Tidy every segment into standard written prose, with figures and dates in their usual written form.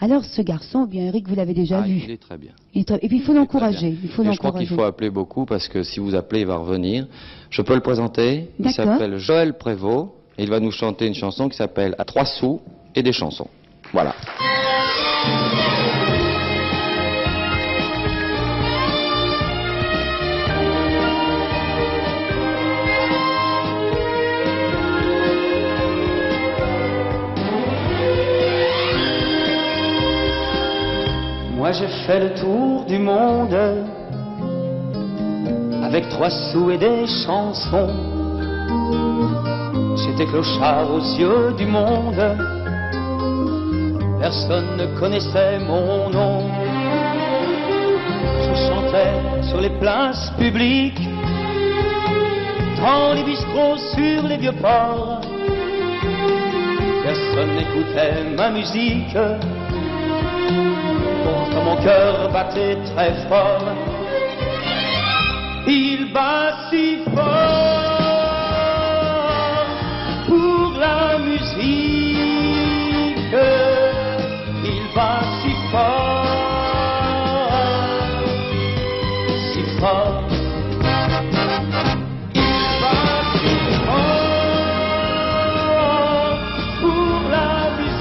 Alors ce garçon, bien Eric, vous l'avez déjà vu. Il est très bien. Et puis il faut l'encourager. Je crois qu'il faut appeler beaucoup parce que si vous appelez, il va revenir. Je peux le présenter. Il s'appelle Joël Prévost. Et il va nous chanter une chanson qui s'appelle « À 3 sous et des chansons ». Voilà. Moi j'ai fait le tour du monde avec 3 sous et des chansons. J'étais clochard aux yeux du monde, personne ne connaissait mon nom. Je chantais sur les places publiques, dans les bistrots, sur les vieux ports. Personne n'écoutait ma musique, quand mon cœur battait très fort. Il bat si fort pour la musique, il bat si fort, il bat si fort pour la musique.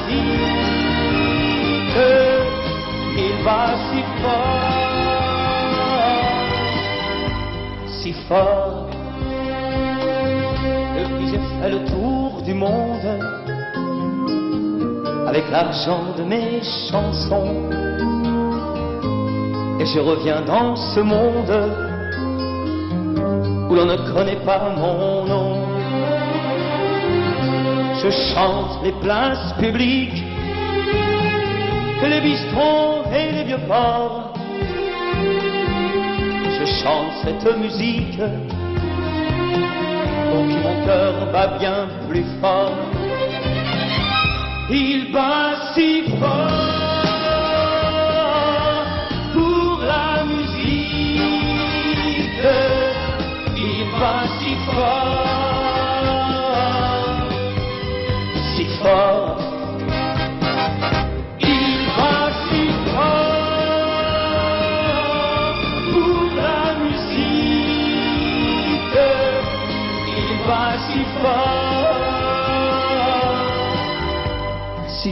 Si fort, depuis j'ai fait le tour du monde avec l'argent de mes chansons. Et je reviens dans ce monde où l'on ne connaît pas mon nom. Je chante les places publiques, les bistrots et les vieux ports. Je chante cette musique pour qui mon cœur bat bien plus fort. Il bat si fort pour la musique, il bat si fort, si fort. Si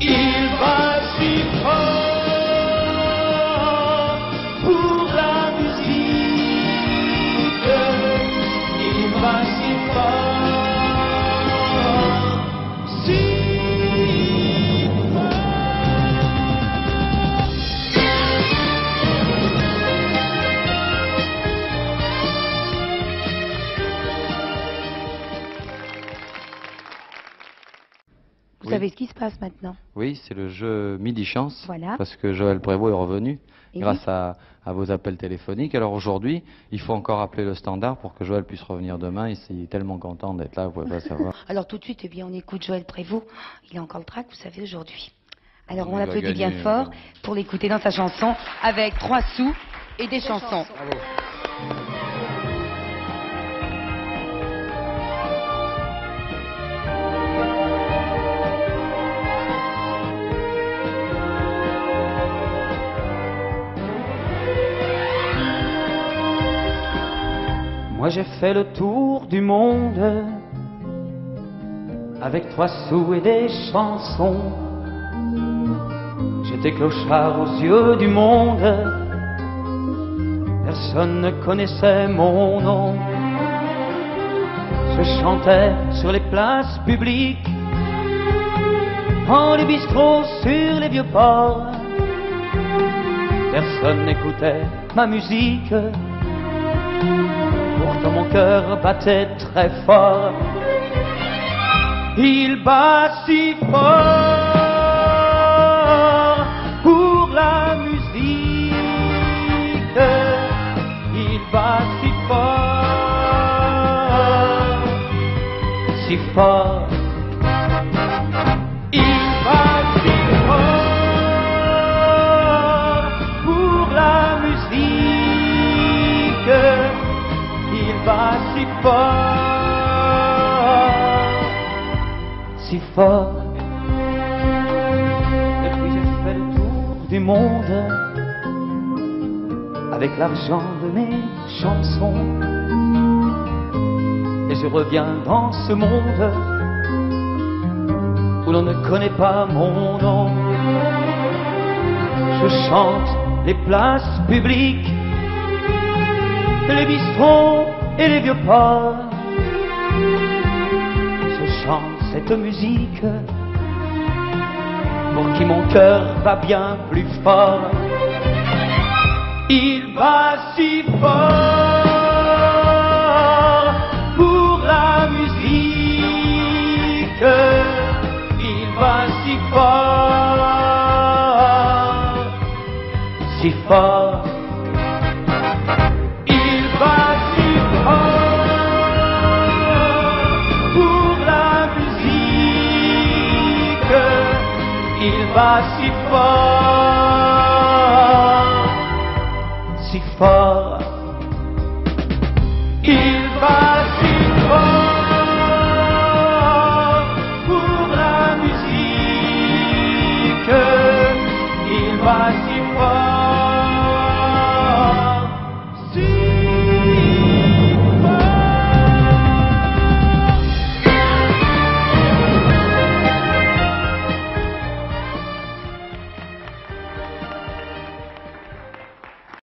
il bat si fort pour la musique, il bat si fort, si Vous savez ce qui se passe maintenant? Oui, c'est le jeu Midi-Chance, voilà. Parce que Joël Prévost est revenu et grâce à vos appels téléphoniques. Alors aujourd'hui, il faut encore appeler le standard pour que Joël puisse revenir demain. Il est tellement content d'être là, vous pouvez pas savoir. Alors tout de suite, eh bien, on écoute Joël Prévost. Il a encore le track, vous savez, aujourd'hui. Alors on l'applaudit bien fort pour l'écouter dans sa chanson avec 3 sous et des chansons. Bravo. Moi j'ai fait le tour du monde avec 3 sous et des chansons. J'étais clochard aux yeux du monde, personne ne connaissait mon nom. Je chantais sur les places publiques, dans les bistrots, sur les vieux ports. Personne n'écoutait ma musique, pourtant mon cœur battait très fort. Il bat si fort pour la musique, il bat si fort, si fort. Si fort, si fort. Et j'ai fait le tour du monde avec l'argent de mes chansons. Et je reviens dans ce monde où l'on ne connaît pas mon nom. Je chante les places publiques, les bistrots et les vieux pas. Je chante cette musique pour qui mon cœur bat bien plus fort. Il bat si fort pour la musique. Il bat si fort, il bat si fort pour la musique. Il bat si fort, si fort. Il bat si fort pour la musique. Il bat si fort.